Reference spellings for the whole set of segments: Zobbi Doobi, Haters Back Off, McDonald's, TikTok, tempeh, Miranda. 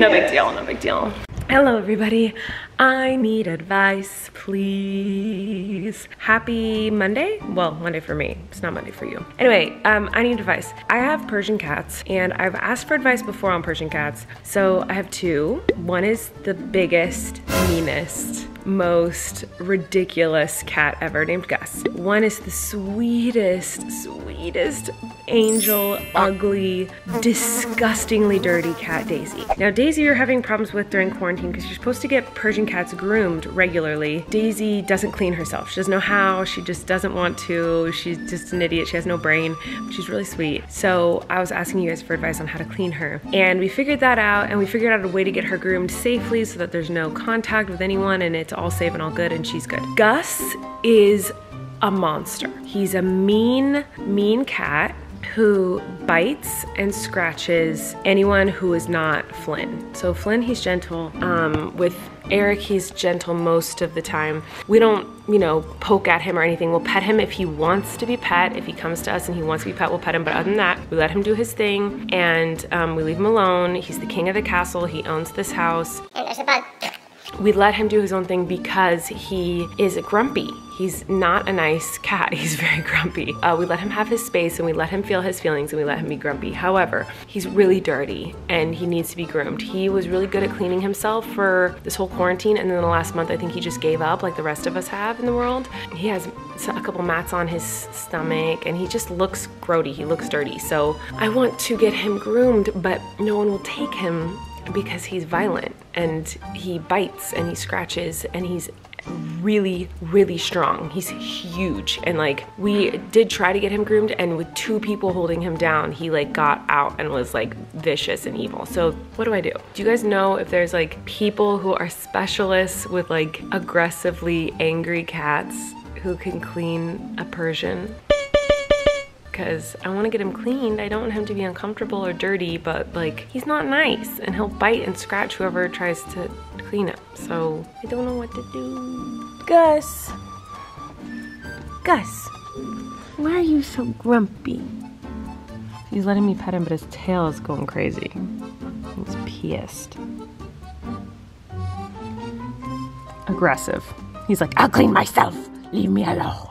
No big deal, no big deal. Hello everybody, I need advice, please. Happy Monday? Well, Monday for me, it's not Monday for you. Anyway, I need advice. I have Persian cats and I've asked for advice before on Persian cats. So I have two. One is the biggest, meanest, most ridiculous cat ever named Gus. One is the sweetest, sweetest angel, ugly, disgustingly dirty cat, Daisy. Now Daisy you're having problems with during quarantine because you're supposed to get Persian cats groomed regularly. Daisy doesn't clean herself. She doesn't know how, she just doesn't want to. She's just an idiot, she has no brain, but she's really sweet. So I was asking you guys for advice on how to clean her. And we figured that out and we figured out a way to get her groomed safely so that there's no contact with anyone and it's all safe and all good and she's good. Gus is a monster. He's a mean, mean cat who bites and scratches anyone who is not Flynn. So Flynn, he's gentle. With Eric, he's gentle most of the time. We don't, you know, poke at him or anything. We'll pet him if he wants to be pet. If he comes to us and he wants to be pet, we'll pet him. But other than that, we let him do his thing and we leave him alone. He's the king of the castle. He owns this house. And there's a bug. We let him do his own thing because he is grumpy. He's not a nice cat, he's very grumpy. We let him have his space and we let him feel his feelings and we let him be grumpy. However, he's really dirty and he needs to be groomed. He was really good at cleaning himself for this whole quarantine and then the last month I think he just gave up like the rest of us have in the world. He has a couple mats on his stomach and he just looks grody, he looks dirty. So I want to get him groomed but no one will take him because he's violent and he bites and he scratches and he's really, really strong. He's huge and like we did try to get him groomed and with two people holding him down he like got out and was like vicious and evil. So what do I do? Do you guys know if there's like people who are specialists with like aggressively angry cats who can clean a Persian? Because I want to get him cleaned. I don't want him to be uncomfortable or dirty, but like he's not nice and he'll bite and scratch whoever tries to clean him. So I don't know what to do. Gus. Gus, why are you so grumpy? He's letting me pet him, but his tail is going crazy. He's pissed. Aggressive. He's like, I'll clean myself. Leave me alone.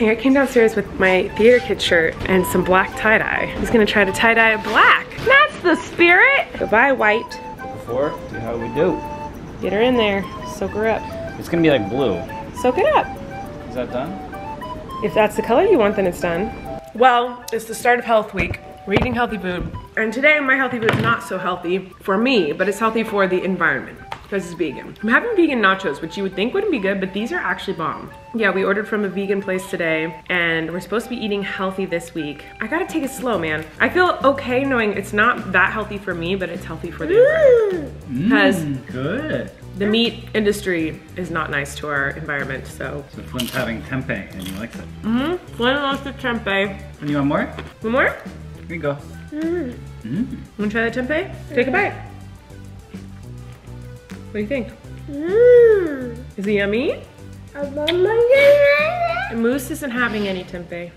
Eric came downstairs with my theater kid shirt and some black tie-dye. He's gonna try to tie-dye it black. That's the spirit. Goodbye, white. Before, see how we do. Get her in there, soak her up. It's gonna be like blue. Soak it up. Is that done? If that's the color you want, then it's done. Well, it's the start of health week. We're eating healthy food. And today, my healthy food is not so healthy for me, but it's healthy for the environment. Because it's vegan. I'm having vegan nachos, which you would think wouldn't be good, but these are actually bomb. Yeah, we ordered from a vegan place today, and we're supposed to be eating healthy this week. I gotta take it slow, man. I feel okay knowing it's not that healthy for me, but it's healthy for the environment. Because good. The meat industry is not nice to our environment, so. So Flynn's having tempeh, and he likes it. Mm-hmm, Flynn loves the tempeh. And you want more? One more? Here you go. Mm. Mm. Wanna try that tempeh? Take a bite. What do you think? Mm. Is it yummy? Moose isn't having any tempeh.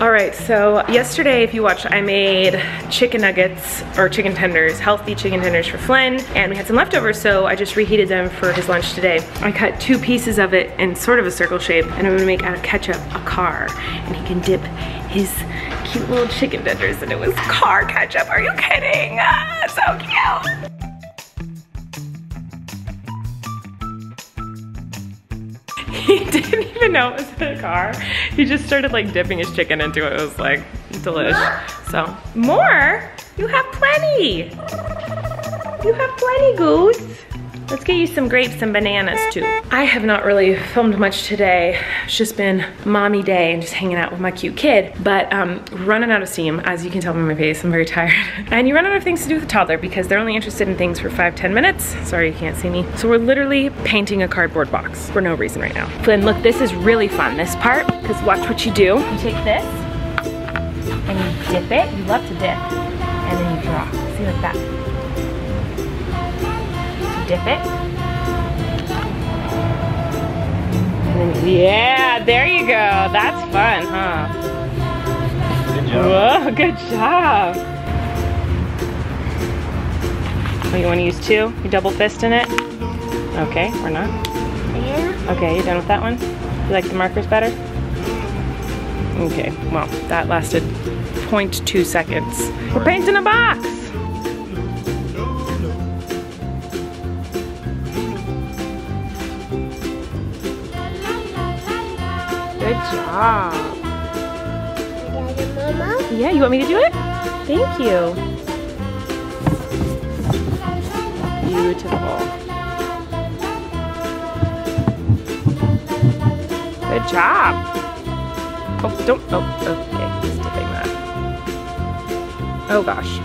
All right, so yesterday, if you watched, I made chicken nuggets or chicken tenders, healthy chicken tenders for Flynn, and we had some leftovers, so I just reheated them for his lunch today. I cut two pieces of it in sort of a circle shape, and I'm gonna make out of ketchup a car, and he can dip his cute little chicken tenders, and it was car ketchup. Are you kidding? Ah, so cute. He didn't even know it was in the car. He just started like dipping his chicken into it. It was like delish. So, more? You have plenty. You have plenty, Goose. Let's get you some grapes and bananas too. I have not really filmed much today. It's just been mommy day and just hanging out with my cute kid. But running out of steam, as you can tell by my face, I'm very tired. And you run out of things to do with a toddler because they're only interested in things for 5–10 minutes. Sorry, you can't see me. So we're literally painting a cardboard box for no reason right now. Flynn, look, this is really fun, this part, because watch what you do. You take this and you dip it. You love to dip. And then you draw. See, like that. Dip it. And then, yeah, there you go. That's fun, huh? Good job. Whoa, good job. Oh, you want to use two? You double fist in it? Okay, or not? Yeah. Okay, you done with that one? You like the markers better? Okay, well, that lasted 0.2 seconds. We're painting a box! Good job. Mama? Yeah, you want me to do it? Thank you. Beautiful. Good job. Oh, don't. Oh, okay. Just dipping that. Oh, gosh.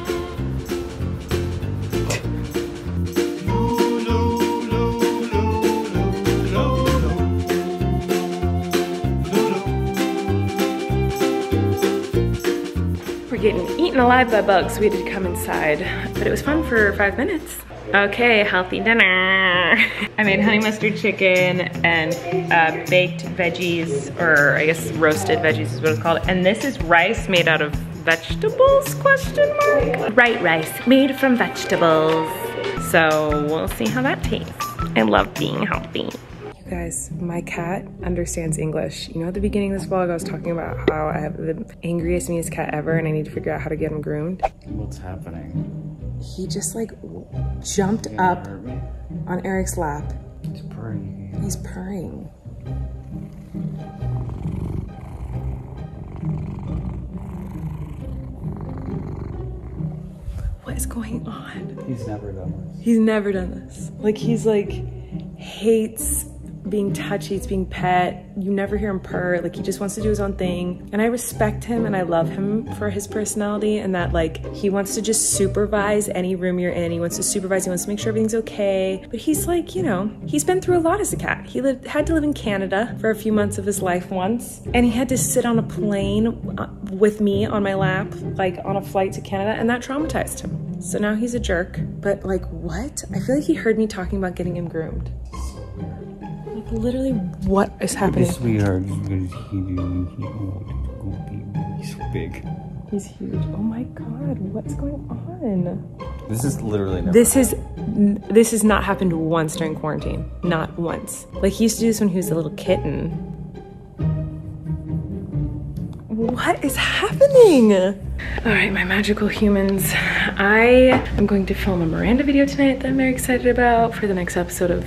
We're getting eaten alive by bugs. We had to come inside. But it was fun for 5 minutes. Okay, healthy dinner. I made honey mustard chicken and baked veggies, or I guess roasted veggies is what it's called. And this is rice made out of vegetables, question mark? Right rice, made from vegetables. So we'll see how that tastes. I love being healthy. You guys, my cat understands English. You know, at the beginning of this vlog, I was talking about how I have the angriest, meanest cat ever and I need to figure out how to get him groomed. What's happening? He just like jumped up on Eric's lap. He's purring. He's purring. What is going on? He's never done this. He's never done this. Like he's like hates being touched, hates being pet. You never hear him purr. Like he just wants to do his own thing. And I respect him and I love him for his personality and that like he wants to just supervise any room you're in. He wants to supervise, he wants to make sure everything's okay. But he's like, you know, he's been through a lot as a cat. He had to live in Canada for a few months of his life once. And he had to sit on a plane with me on my lap, like on a flight to Canada, and that traumatized him. So now he's a jerk, but like what? I feel like he heard me talking about getting him groomed. Literally, what is happening? This sweetheart is going to keep you and he's old. He's big. He's huge. Oh my god, what's going on? This is literally never This has not happened once during quarantine. Not once. Like, he used to do this when he was a little kitten. What is happening? All right, my magical humans. I am going to film a Miranda video tonight that I'm very excited about for the next episode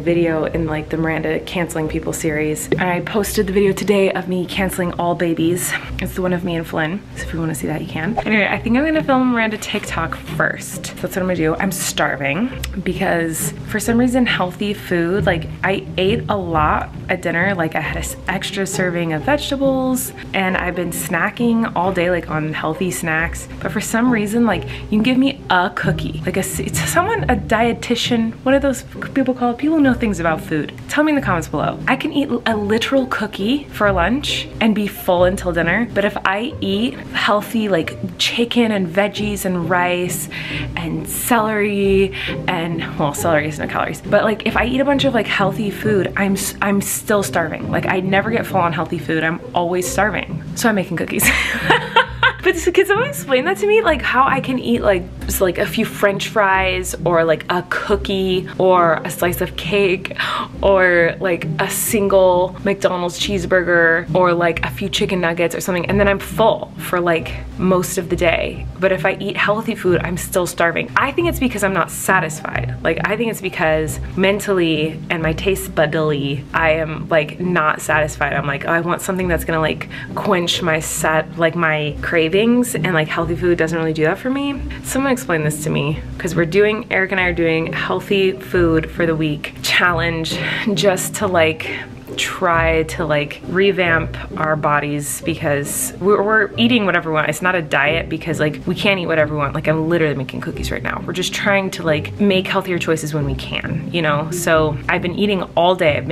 video in like the Miranda canceling people series. I posted the video today of me canceling all babies. It's the one of me and Flynn. So if you want to see that, you can. Anyway, I think I'm gonna film Miranda TikTok first. So that's what I'm gonna do. I'm starving because for some reason healthy food, like I ate a lot at dinner. Like I had an extra serving of vegetables and I've been snacking all day like on healthy snacks, but for some reason like you can give me a cookie, like a dietitian, what are those people called? People who know things about food. Tell me in the comments below. I can eat a literal cookie for lunch and be full until dinner, but if I eat healthy like chicken and veggies and rice and celery and, well, celery is no calories, but like if I eat a bunch of like healthy food, I'm still starving. Like I never get full on healthy food. I'm always starving. So I'm making cookies. But can someone explain that to me? Like how I can eat like just like a few french fries or like a cookie or a slice of cake or like a single McDonald's cheeseburger or like a few chicken nuggets or something and then I'm full for like most of the day. But if I eat healthy food, I'm still starving. I think it's because I'm not satisfied. Like I think it's because mentally and my taste budily, I am like not satisfied. I'm like, oh, I want something that's gonna like quench my my craving. And like healthy food doesn't really do that for me. Someone explain this to me, because Eric and I are doing healthy food for the week challenge just to like try to like revamp our bodies because we're eating whatever we want. It's not a diet because like we can't eat whatever we want. Like I'm literally making cookies right now. We're just trying to like make healthier choices when we can, you know? So I've been eating all day.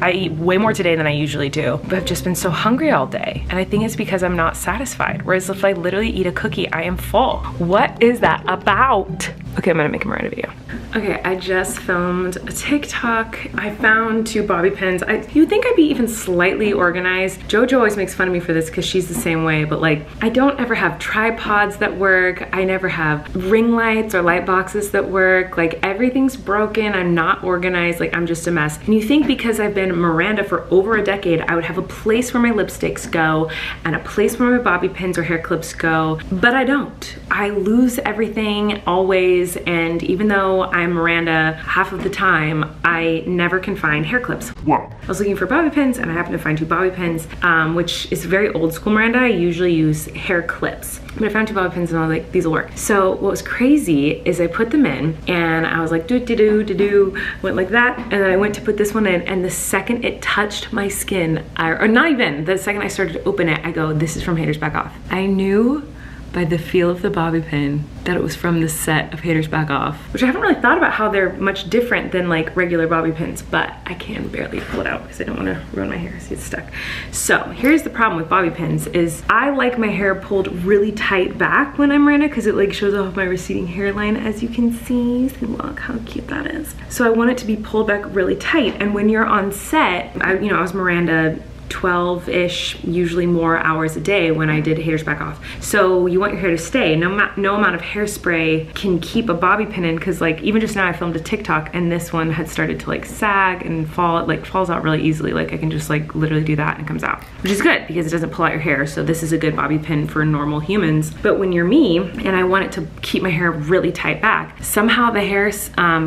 I eat way more today than I usually do, but I've just been so hungry all day. And I think it's because I'm not satisfied. Whereas if I literally eat a cookie, I am full. What is that about? Okay, I'm gonna make a Miranda video. Okay, I just filmed a TikTok. I found 2 bobby pins. You'd think I'd be even slightly organized. Jojo always makes fun of me for this because she's the same way, but like, I don't ever have tripods that work. I never have ring lights or light boxes that work. Like, everything's broken. I'm not organized. Like, I'm just a mess. And you think because I've been Miranda for over a decade, I would have a place where my lipsticks go and a place where my bobby pins or hair clips go, but I don't. I lose everything always. And even though I'm Miranda half of the time, I never can find hair clips. Wow. I was looking for bobby pins and I happened to find 2 bobby pins, which is very old school Miranda. I usually use hair clips. But I found 2 bobby pins and I was like, these will work. So what was crazy is I put them in and I was like, do-do-do-do-do, went like that. And then I went to put this one in, and the second it touched my skin, or not even, the second I started to open it, I go, this is from Haters Back Off. I knew by the feel of the bobby pin that it was from the set of Haters Back Off, which I haven't really thought about how they're much different than like regular bobby pins, but I can barely pull it out because I don't want to ruin my hair. See, it's stuck. So here's the problem with bobby pins is I like my hair pulled really tight back when I'm Miranda because it like shows off my receding hairline, as you can see. So look how cute that is. So I want it to be pulled back really tight, and when you're on set, I was Miranda 12-ish, usually more hours a day when I did Haters Back Off. So you want your hair to stay. No amount of hairspray can keep a bobby pin in, because like even just now I filmed a TikTok and this one had started to like sag and fall. It like falls out really easily. Like I can just like literally do that and it comes out, which is good because it doesn't pull out your hair. So this is a good bobby pin for normal humans. But when you're me and I want it to keep my hair really tight back, somehow the hair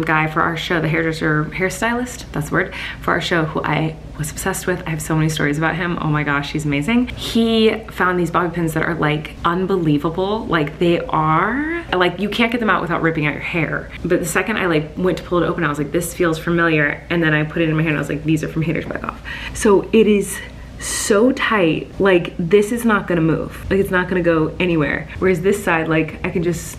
guy for our show, the hairdresser, hairstylist, that's the word, for our show, who I was obsessed with. I have so many stories about him. Oh my gosh, he's amazing. He found these bobby pins that are like unbelievable. Like they are, like you can't get them out without ripping out your hair. But the second I like went to pull it open, I was like, this feels familiar. And then I put it in my hair and I was like, these are from Haters Back Off. So it is so tight. Like this is not gonna move. Like it's not gonna go anywhere. Whereas this side, like I can just,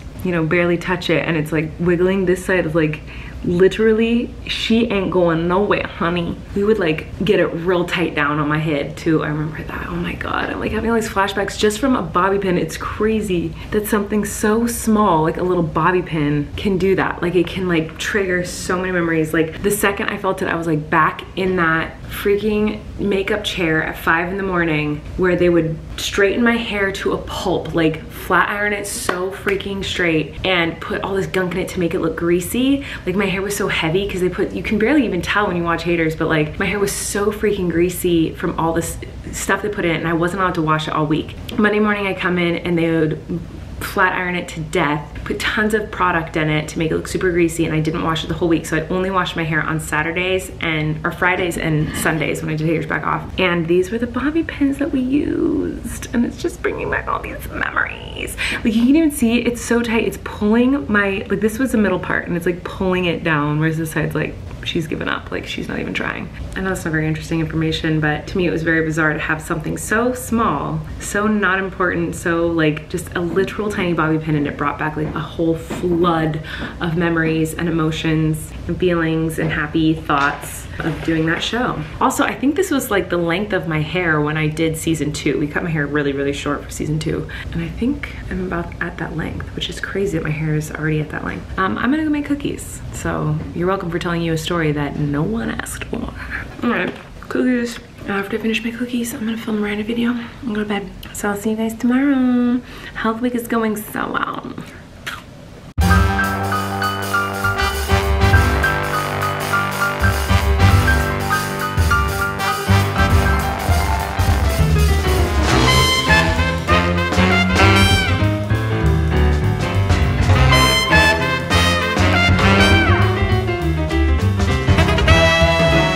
barely touch it and it's like wiggling. This side is like, literally, she ain't going nowhere, honey. We would like get it real tight down on my head too. I remember that, oh my God. I'm like having all these flashbacks just from a bobby pin. It's crazy that something so small, like a little bobby pin, can do that. Like it can like trigger so many memories. Like the second I felt it, I was like back in that freaking makeup chair at 5 in the morning where they would straighten my hair to a pulp, like flat iron it so freaking straight and put all this gunk in it to make it look greasy. Like my hair was so heavy because they put, you can barely even tell when you watch Haters, but like my hair was so freaking greasy from all this stuff they put in it, and I wasn't allowed to wash it all week. Monday morning I come in and they would flat iron it to death, put tons of product in it to make it look super greasy, and I didn't wash it the whole week, so I'd only wash my hair on Saturdays and, or Fridays and Sundays when I did Haters Back Off. And these were the bobby pins that we used, and it's just bringing back all these memories. Like you can even see, it's so tight, it's pulling my, like this was the middle part, and it's like pulling it down, whereas this side's like, she's given up, like she's not even trying. I know it's not very interesting information, but to me it was very bizarre to have something so small, so not important, so like just a literal tiny bobby pin, and it brought back like a whole flood of memories and emotions and feelings and happy thoughts of doing that show. Also, I think this was like the length of my hair when I did season 2. We cut my hair really, really short for season 2. And I think I'm about at that length, which is crazy that my hair is already at that length. I'm gonna go make cookies. So you're welcome for telling you a story that no one asked for. All right, cookies. After I finish my cookies, I'm gonna film a Miranda video and go to bed. So I'll see you guys tomorrow. Health week is going so well.